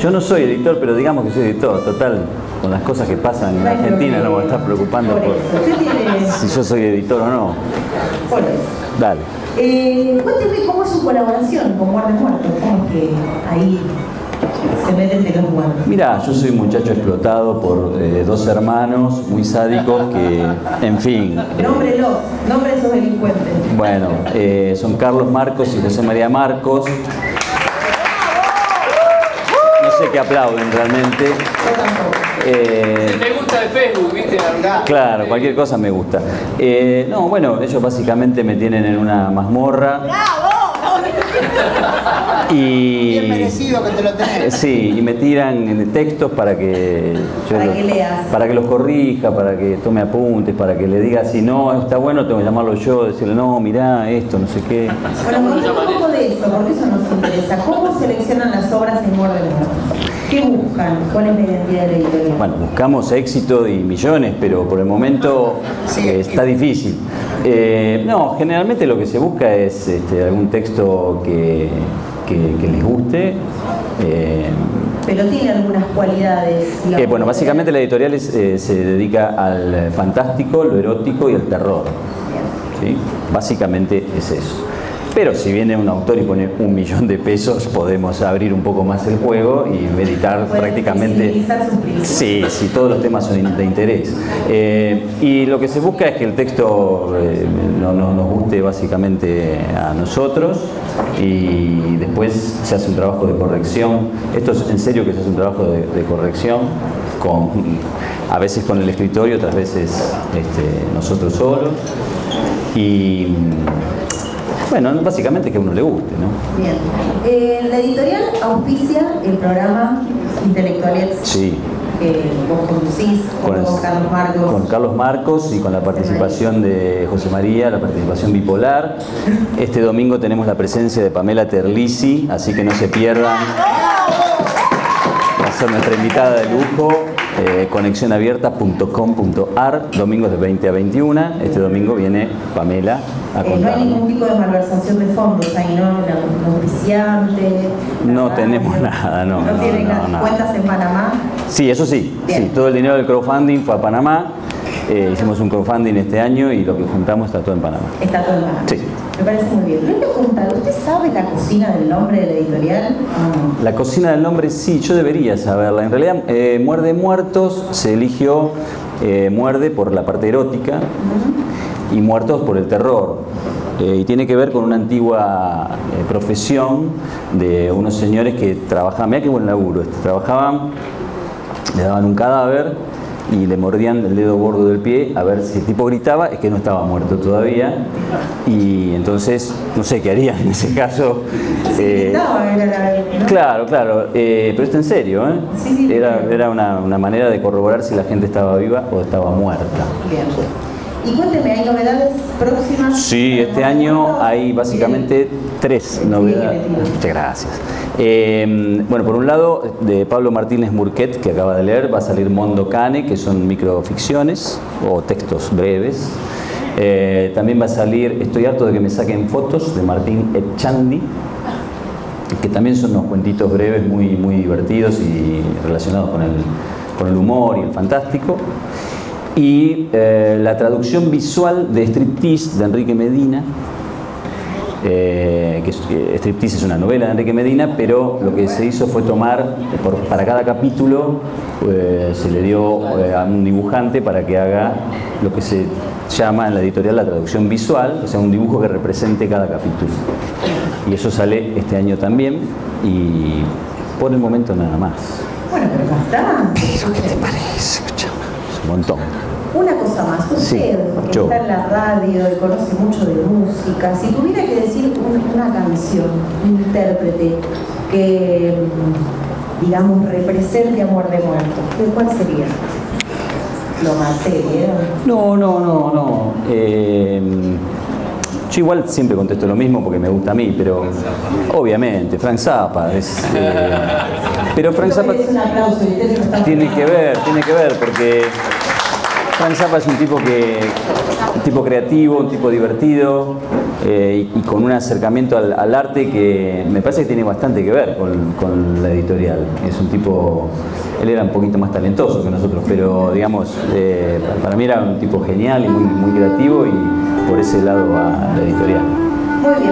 Yo no soy editor, pero digamos que soy editor, total, con las cosas que pasan en Argentina no me está preocupando por si yo soy editor o no. Por eso. Dale. Cuénteme cómo es su colaboración con Muerde Muertos, cómo es que ahí se mete entre los muertos. Mirá, yo soy un muchacho explotado por dos hermanos muy sádicos que, en fin... Nómbrelos, nombres esos delincuentes. Bueno, son Carlos Marcos y José María Marcos. Que aplauden realmente. Si me gusta de Facebook, ¿viste? Claro, cualquier cosa me gusta. No, bueno, ellos básicamente me tienen en una mazmorra. ¡Bravo! Y bien merecido que te lo tenés. Sí, y me tiran textos para que yo leas. Para que los corrija, para que tome apuntes, para que le diga si no está bueno, tengo que llamarlo yo, decirle no, mirá, esto, no sé qué. Bueno, un poco de eso, porque eso nos interesa. ¿Cómo seleccionan las obras en Muerde Muertos? ¿Qué buscan? ¿Cuál es la identidad de la editorial? Bueno, buscamos éxito y millones, pero por el momento sí, está difícil. No, generalmente lo que se busca es algún texto que les guste. Pero tiene algunas cualidades. Bueno, básicamente la editorial se dedica al fantástico, lo erótico y al terror. ¿Sí? Básicamente es eso. Pero si viene un autor y pone 1 millón de pesos, podemos abrir un poco más el juego y meditar prácticamente... Sí, sí, todos los temas son de interés. Y lo que se busca es que el texto nos guste básicamente a nosotros y después se hace un trabajo de corrección. Esto es en serio que se hace un trabajo de corrección, a veces con el escritor y otras veces nosotros solos. Y... Bueno, básicamente que a uno le guste, ¿no? Bien. La editorial auspicia el programa Intelectuales. Sí. Vos conducís con Carlos Marcos. Con Carlos Marcos y con la participación de José María, la participación bipolar. Este domingo tenemos la presencia de Pamela Terlizzi, así que no se pierdan. Va a ser nuestra invitada de lujo. conexiónabierta.com.ar, domingos de 20 a 21. Este domingo viene Pamela a contar. No hay ningún tipo de malversación de fondos ahí, ¿no? No tenemos nada, no. ¿No tienen cuentas en Panamá? Sí, eso sí. Sí, todo el dinero del crowdfunding fue a Panamá. Hicimos un crowdfunding este año y lo que juntamos está todo en Panamá. Está todo en Panamá. Sí. Me parece muy bien. ¿Le preguntaron, usted sabe la cocina del nombre de la editorial? No. La cocina del nombre sí, yo debería saberla. En realidad, Muerde Muertos se eligió muerde por la parte erótica y muertos por el terror. Y tiene que ver con una antigua profesión de unos señores que trabajaban, mirá qué buen laburo, trabajaban, le daban un cadáver y le mordían el dedo gordo del pie a ver si el tipo gritaba, es que no estaba muerto todavía. Y entonces no sé qué harían en ese caso. Claro, claro, pero esto en serio, ¿eh? Era una manera de corroborar si la gente estaba viva o estaba muerta. Y cuénteme, ¿hay novedades próximas? Sí, este año hay básicamente 3 novedades. Muchas gracias. Bueno, por un lado, de Pablo Martínez Murquet, que acaba de leer, va a salir Mondo Cane, que son microficciones o textos breves. También va a salir Estoy harto de que me saquen fotos, de Martín Echandi, que también son unos cuentitos breves muy, muy divertidos y relacionados con el humor y el fantástico. Y la traducción visual de Striptease de Enrique Medina, que Striptease es una novela de Enrique Medina, pero lo que se hizo fue tomar, para cada capítulo se le dio a un dibujante para que haga lo que se llama en la editorial la traducción visual, o sea, un dibujo que represente cada capítulo. Y eso sale este año también y por el momento nada más. Bueno, pero bastante. ¿Pero qué te parece? Un montón. Una cosa más, usted que está en la radio y conoce mucho de música, si tuviera que decir una canción, un intérprete que, digamos, represente a Muerde Muertos, ¿cuál sería? Lo maté, ¿verdad? No. Yo igual siempre contesto lo mismo porque me gusta a mí, pero obviamente, Frank Zappa es... pero Frank Zappa tiene que ver, porque Frank Zappa es un tipo creativo, un tipo divertido y con un acercamiento al arte que me parece que tiene bastante que ver con la editorial. Es un tipo... Él era un poquito más talentoso que nosotros, pero digamos, para mí era un tipo genial y muy creativo y por ese lado a la editorial. Muy bien.